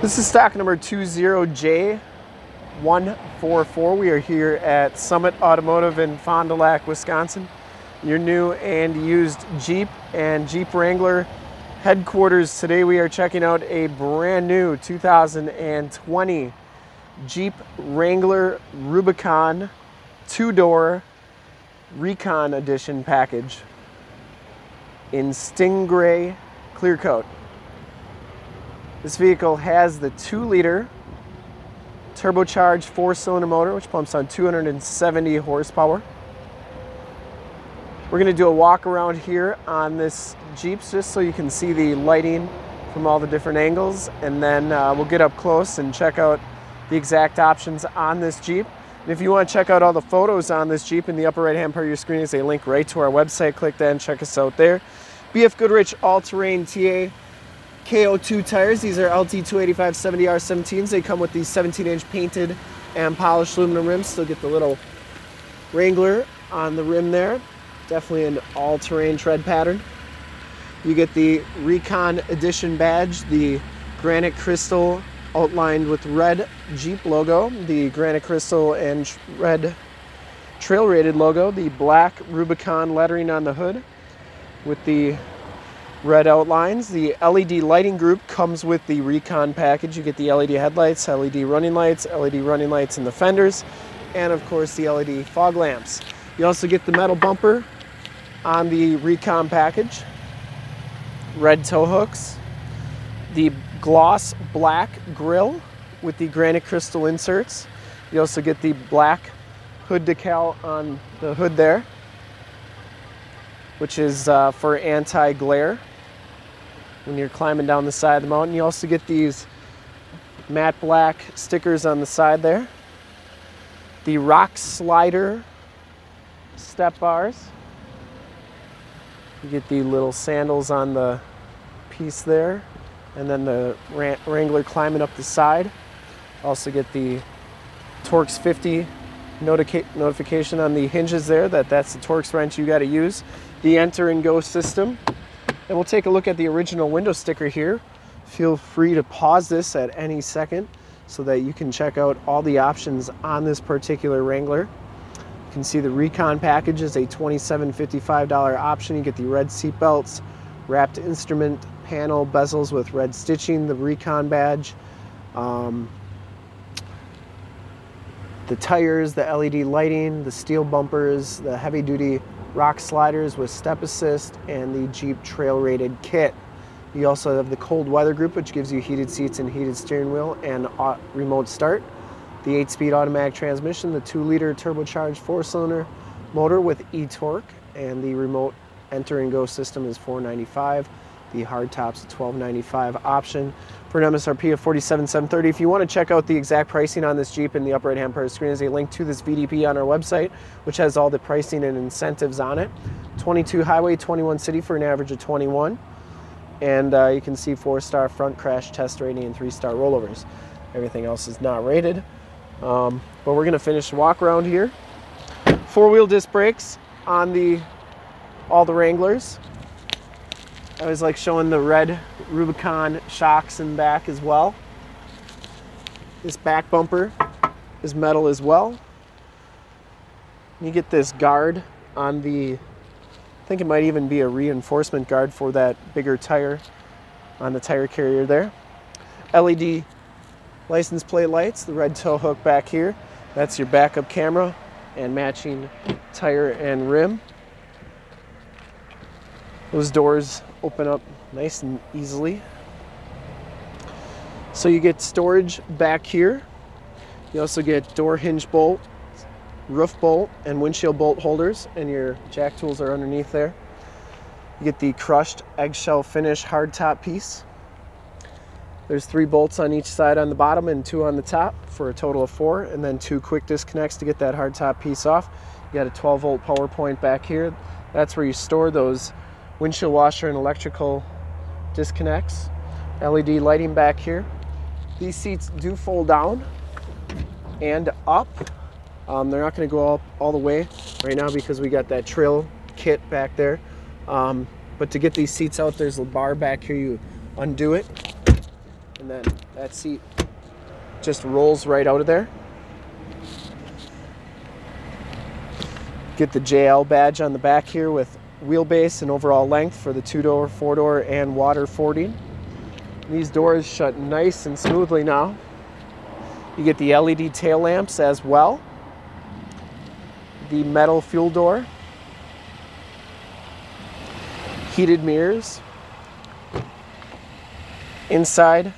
This is stock number 20J144. We are here at Summit Automotive in Fond du Lac, Wisconsin. Your new and used Jeep and Jeep Wrangler headquarters. Today we are checking out a brand new 2020 Jeep Wrangler Rubicon two-door Recon Edition package in Sting Gray clear coat. This vehicle has the 2-liter turbocharged 4-cylinder motor, which pumps on 270 horsepower. We're going to do a walk around here on this Jeep just so you can see the lighting from all the different angles, and then we'll get up close and check out the exact options on this Jeep. And if you want to check out all the photos on this Jeep, in the upper right hand part of your screen is a link right to our website. Click that and check us out there. BF Goodrich All Terrain TA KO2 tires. These are LT 285/70R17s. They come with these 17-inch painted and polished aluminum rims. Still get the little Wrangler on the rim there. Definitely an all-terrain tread pattern. You get the Recon Edition badge, the Granite Crystal outlined with red Jeep logo, the Granite Crystal and red Trail Rated logo, the black Rubicon lettering on the hood with the red outlines. The LED lighting group comes with the Recon package. You get the LED headlights, LED running lights in the fenders, and of course the LED fog lamps. You also get the metal bumper on the Recon package, red tow hooks, the gloss black grille with the Granite Crystal inserts. You also get the black hood decal on the hood there, which is for anti-glare when you're climbing down the side of the mountain. You also get these matte black stickers on the side there, the rock slider step bars. You get the little sandals on the piece there, and then the Wrangler climbing up the side. Also get the Torx 50 notification on the hinges there that's the Torx wrench you got to use, the enter and go system. And we'll take a look at the original window sticker here. Feel free to pause this at any second so that you can check out all the options on this particular Wrangler. You can see the Recon package is a $27.55 option. You get the red seat belts, wrapped instrument panel bezels with red stitching, the Recon badge, the tires, the LED lighting, the steel bumpers, the heavy duty rock sliders with step assist, and the Jeep Trail Rated kit. You also have the cold weather group, which gives you heated seats and heated steering wheel and remote start. The 8-speed automatic transmission, the 2-liter turbocharged 4-cylinder motor with e-torque, and the remote enter and go system is $495. The hard top's a $1295 option for an MSRP of $47,730. If you want to check out the exact pricing on this Jeep, in the upper right hand part of the screen is a link to this VDP on our website, which has all the pricing and incentives on it. 22 highway, 21 city for an average of 21. And you can see 4-star front crash test rating and 3-star rollovers. Everything else is not rated. But we're going to finish the walk around here. 4-wheel disc brakes on all the Wranglers. I always like showing the red Rubicon shocks in back as well. This back bumper is metal as well. You get this guard on the, I think it might even be a reinforcement guard for that bigger tire on the tire carrier there. LED license plate lights, the red tow hook back here. That's your backup camera and matching tire and rim. Those doors open up nice and easily. So you get storage back here. You also get door hinge bolt, roof bolt, and windshield bolt holders, and your jack tools are underneath there. You get the crushed eggshell finish hardtop piece. There's 3 bolts on each side on the bottom and 2 on the top for a total of 4, and then 2 quick disconnects to get that hardtop piece off. You got a 12-volt power point back here. That's where you store those windshield washer and electrical disconnects. LED lighting back here. These seats do fold down and up. They're not going to go up all the way right now because we got that trail kit back there. But to get these seats out, there's a bar back here. You undo it and then that seat just rolls right out of there. Get the JL badge on the back here with wheelbase and overall length for the 2-door, 4-door, and water 40. These doors shut nice and smoothly now. You get the LED tail lamps as well. The metal fuel door. Heated mirrors. Inside,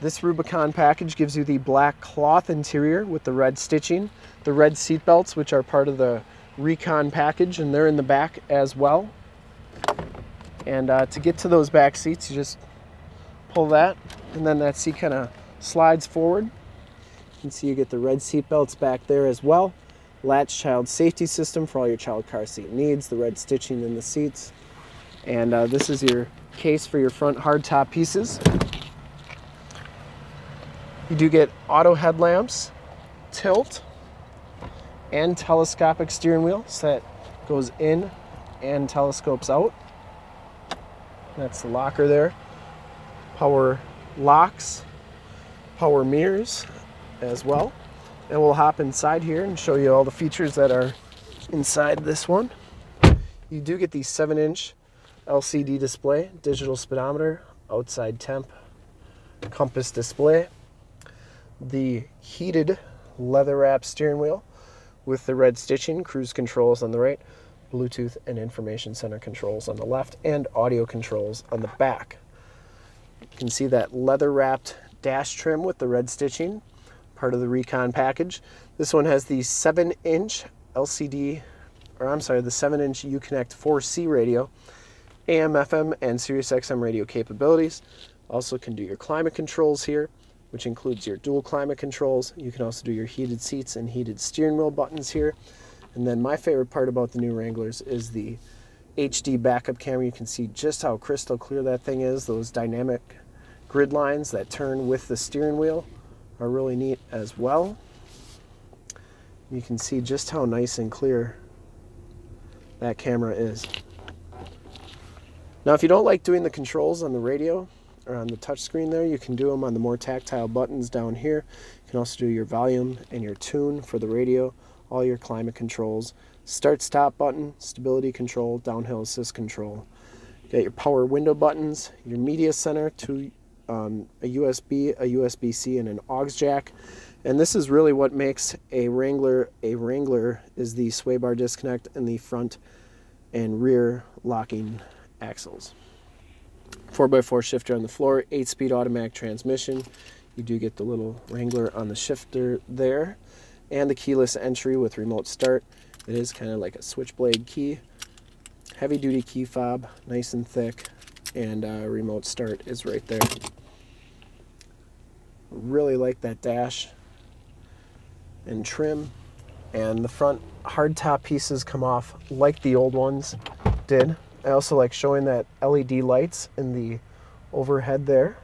this Rubicon package gives you the black cloth interior with the red stitching, the red seat belts, which are part of the Recon package, and they're in the back as well. And to get to those back seats, you just pull that, and then that seat kind of slides forward. You can see you get the red seat belts back there as well. Latch child safety system for all your child car seat needs, the red stitching in the seats. And this is your case for your front hardtop pieces. You do get auto headlamps, tilt, and telescopic steering wheel, so that goes in and telescopes out. That's the locker there. Power locks, power mirrors as well. And we'll hop inside here and show you all the features that are inside this one. You do get the 7-inch LCD display, digital speedometer, outside temp, compass display, the heated leather wrap steering wheel with the red stitching, cruise controls on the right, Bluetooth and information center controls on the left, and audio controls on the back. You can see that leather wrapped dash trim with the red stitching, part of the Recon package. This one has the 7-inch LCD, or I'm sorry, the 7-inch UConnect 4C radio, AM, FM, and SiriusXM radio capabilities. Also can do your climate controls here, which includes your dual climate controls. You can also do your heated seats and heated steering wheel buttons here. And then my favorite part about the new Wranglers is the HD backup camera. You can see just how crystal clear that thing is. Those dynamic grid lines that turn with the steering wheel are really neat as well. You can see just how nice and clear that camera is. Now, if you don't like doing the controls on the radio or on the touchscreen there, you can do them on the more tactile buttons down here. You can also do your volume and your tune for the radio, all your climate controls, start-stop button, stability control, downhill assist control. You got your power window buttons, your media center, to a USB, a USB-C, and an aux jack. And this is really what makes a Wrangler a Wrangler, is the sway bar disconnect and the front and rear locking axles. 4x4 shifter on the floor, 8-speed automatic transmission. You do get the little Wrangler on the shifter there, and the keyless entry with remote start. It is kind of like a switchblade key, heavy duty key fob, nice and thick, and remote start is right there. Really like that dash and trim, and the front hard top pieces come off like the old ones did. I also like showing that LED lights in the overhead there.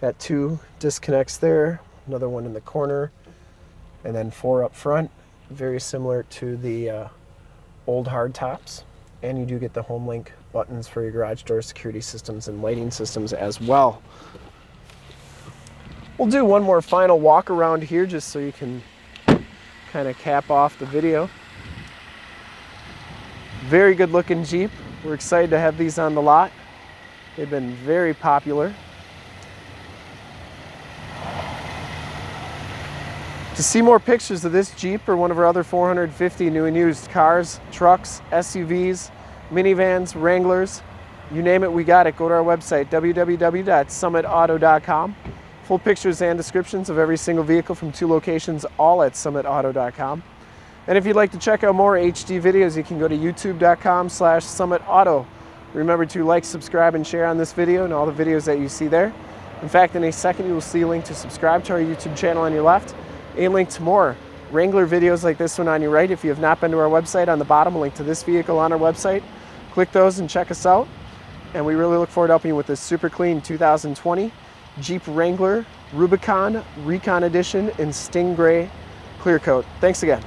Got 2 disconnects there, another one in the corner, and then 4 up front. Very similar to the old hard tops. And you do get the HomeLink buttons for your garage door security systems and lighting systems as well. We'll do one more final walk around here just so you can kind of cap off the video. Very good looking Jeep. We're excited to have these on the lot. They've been very popular. To see more pictures of this Jeep or one of our other 450 new and used cars, trucks, SUVs, minivans, Wranglers, you name it, we got it. Go to our website, www.summitauto.com. Full pictures and descriptions of every single vehicle from 2 locations, all at summitauto.com. And if you'd like to check out more HD videos, you can go to youtube.com/summitauto. Remember to like, subscribe, and share on this video and all the videos that you see there. In fact, in a second, you will see a link to subscribe to our YouTube channel on your left, a link to more Wrangler videos like this one on your right. If you have not been to our website, on the bottom, a link to this vehicle on our website. Click those and check us out. And we really look forward to helping you with this super clean 2020 Jeep Wrangler Rubicon, Recon Edition, and Sting Gray clear coat. Thanks again.